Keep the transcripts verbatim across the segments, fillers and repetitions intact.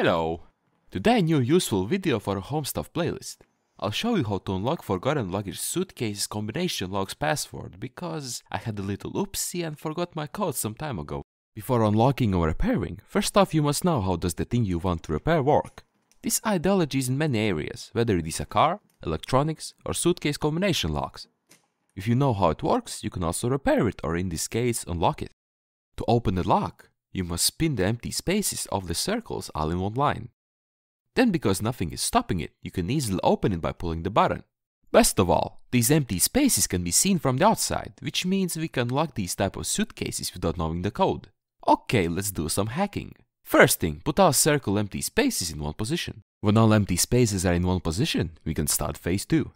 Hello! Today, new useful video for Homestuff playlist. I'll show you how to unlock forgotten luggage suitcase combination log's password, because I had a little oopsie and forgot my code some time ago. Before unlocking or repairing, first off you must know how does the thing you want to repair work. This ideology is in many areas, whether it is a car, electronics or suitcase combination locks. If you know how it works, you can also repair it or in this case unlock it. To open the lock, you must spin the empty spaces of the circles all in one line. Then, because nothing is stopping it, you can easily open it by pulling the button. Best of all, these empty spaces can be seen from the outside, which means we can lock these type of suitcases without knowing the code. Okay, let's do some hacking. First thing, put all circle empty spaces in one position. When all empty spaces are in one position, we can start phase two.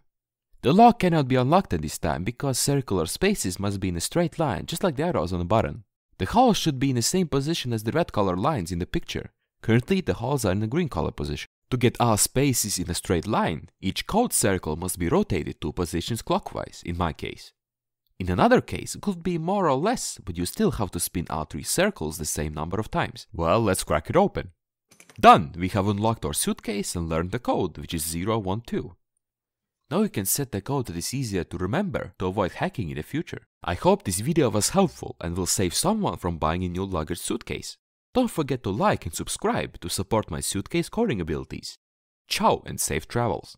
The lock cannot be unlocked at this time because circular spaces must be in a straight line, just like the arrows on the button. The holes should be in the same position as the red color lines in the picture. Currently, the holes are in the green color position. To get all spaces in a straight line, each code circle must be rotated two positions clockwise, in my case. In another case, it could be more or less, but you still have to spin all three circles the same number of times. Well, let's crack it open. Done! We have unlocked our suitcase and learned the code, which is zero one two. Now you can set the code that is easier to remember to avoid hacking in the future. I hope this video was helpful and will save someone from buying a new luggage suitcase. Don't forget to like and subscribe to support my suitcase coding abilities. Ciao and safe travels!